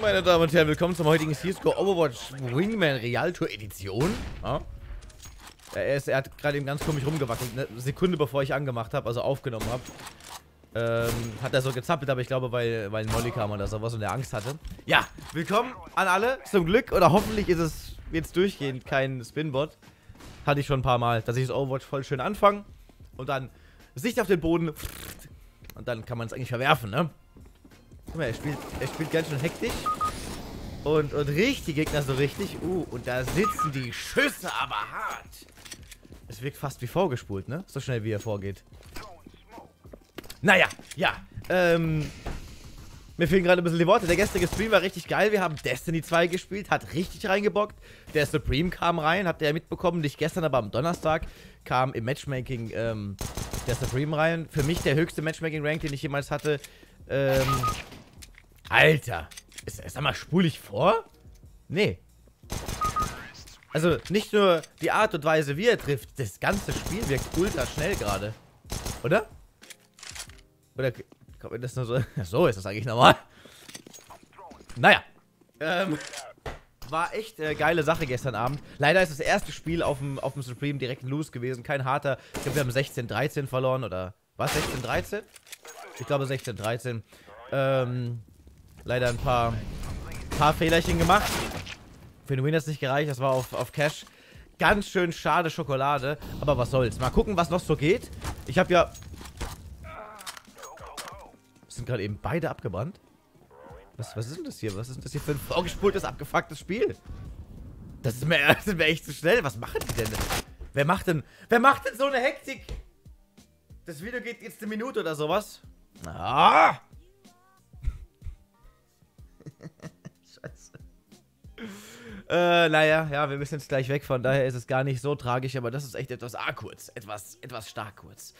Meine Damen und Herren, willkommen zum heutigen CS:GO Overwatch Wingman Realtour Edition. Ja. Er hat gerade eben ganz komisch rumgewackelt, eine Sekunde bevor ich angemacht habe, also aufgenommen habe. Hat er so gezappelt, aber ich glaube, weil ein Molly kam oder sowas und er Angst hatte. Ja, willkommen an alle. Zum Glück oder hoffentlich ist es jetzt durchgehend kein Spinbot. Hatte ich schon ein paar Mal, dass ich das Overwatch voll schön anfange und dann Sicht auf den Boden und dann kann man es eigentlich verwerfen, ne? Guck mal, er spielt ganz schön hektisch. Und riecht die Gegner so richtig. Und da sitzen die Schüsse aber hart. Es wirkt fast wie vorgespult, ne? So schnell wie er vorgeht. Naja, ja. Mir fehlen gerade ein bisschen die Worte. Der gestrige Stream war richtig geil. Wir haben Destiny 2 gespielt, hat richtig reingebockt. Der Supreme kam rein, habt ihr ja mitbekommen. Nicht gestern, aber am Donnerstag kam im Matchmaking der Supreme rein. Für mich der höchste Matchmaking-Rank, den ich jemals hatte. Alter. Sag mal, spule ich vor? Nee. Also, nicht nur die Art und Weise, wie er trifft. Das ganze Spiel wirkt ultra schnell gerade. Oder? Oder kommt mir das nur so? So ist das eigentlich normal. Naja. War echt geile Sache gestern Abend. Leider ist das erste Spiel auf dem Supreme direkt ein Lose gewesen. Kein harter. Ich glaube, wir haben 16-13 verloren. Oder was? 16-13? Ich glaube 16-13. Leider ein paar Fehlerchen gemacht. Für den Win hat es nicht gereicht. Das war auf Cash. Ganz schön schade Schokolade. Aber was soll's. Mal gucken, was noch so geht. Ich habe ja... Sind gerade eben beide abgebrannt. Was ist denn das hier? Was ist denn das hier für ein vorgespultes, abgefucktes Spiel? Das ist mir echt zu schnell. Was machen die denn? Wer macht denn so eine Hektik? Das Video geht jetzt eine Minute oder sowas. Ah! Scheiße. Naja, ja, wir müssen jetzt gleich weg, von daher ist es gar nicht so tragisch, aber das ist echt etwas kurz. Etwas stark kurz.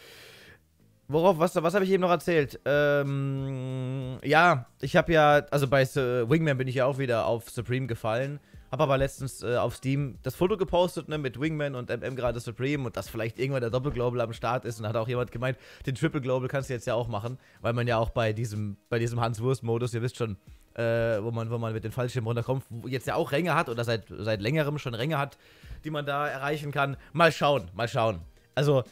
Was habe ich eben noch erzählt? Ja, ich habe ja, also bei Wingman bin ich ja auch wieder auf Supreme gefallen. Habe aber letztens auf Steam das Foto gepostet, ne, mit Wingman und MM gerade Supreme und dass vielleicht irgendwann der Doppelglobal am Start ist. Und da hat auch jemand gemeint, den Triple Global kannst du jetzt ja auch machen, weil man ja auch bei diesem Hans-Wurst-Modus, ihr wisst schon, wo man mit den Fallschirmen runterkommt, jetzt ja auch Ränge hat oder seit längerem schon Ränge hat, die man da erreichen kann. Mal schauen. Also,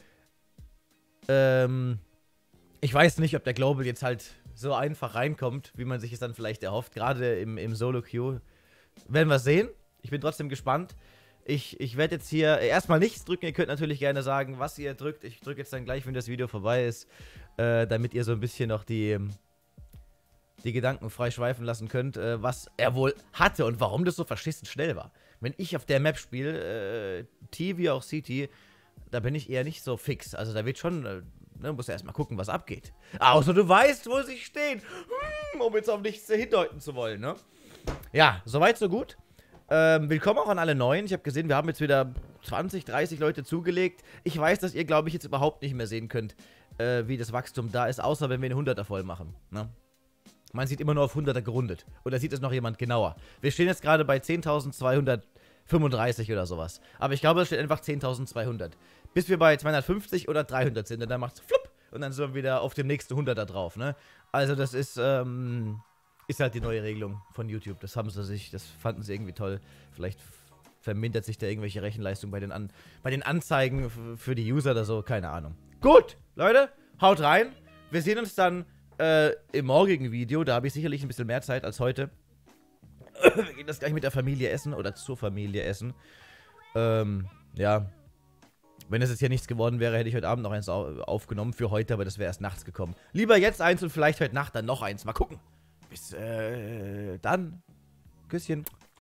ich weiß nicht, ob der Global jetzt halt so einfach reinkommt, wie man sich es dann vielleicht erhofft, gerade im Solo-Queue. Werden wir sehen. Ich bin trotzdem gespannt. Ich werde jetzt hier erstmal nichts drücken. Ihr könnt natürlich gerne sagen, was ihr drückt. Ich drücke jetzt dann gleich, wenn das Video vorbei ist, damit ihr so ein bisschen noch die Gedanken frei schweifen lassen könnt, was er wohl hatte und warum das so verschissen schnell war. Wenn ich auf der Map spiele, T wie auch CT, da bin ich eher nicht so fix. Also da wird schon, muss ja erstmal gucken, was abgeht. Außer du weißt, wo sie stehen, um jetzt auf nichts hindeuten zu wollen, ne? Ja, soweit, so gut. Willkommen auch an alle Neuen. Ich habe gesehen, wir haben jetzt wieder 20, 30 Leute zugelegt. Ich weiß, dass ihr, glaube ich, jetzt überhaupt nicht mehr sehen könnt, wie das Wachstum da ist, außer wenn wir eine 100er voll machen. Ne? Man sieht immer nur auf 100er gerundet. Oder sieht es noch jemand genauer? Wir stehen jetzt gerade bei 10.235 oder sowas. Aber ich glaube, es steht einfach 10.200. Bis wir bei 250 oder 300 sind. Und dann macht es flupp. Und dann sind wir wieder auf dem nächsten 100er drauf. Ne? Also das ist halt die neue Regelung von YouTube. Das fanden sie irgendwie toll. Vielleicht vermindert sich da irgendwelche Rechenleistung bei den Anzeigen für die User oder so. Keine Ahnung. Gut, Leute, haut rein. Wir sehen uns dann im morgigen Video. Da habe ich sicherlich ein bisschen mehr Zeit als heute. Wir gehen das gleich mit der Familie essen oder zur Familie essen. Ja. Wenn es jetzt hier nichts geworden wäre, hätte ich heute Abend noch eins aufgenommen für heute, aber das wäre erst nachts gekommen. Lieber jetzt eins und vielleicht heute Nacht dann noch eins. Mal gucken. Bis dann. Küsschen.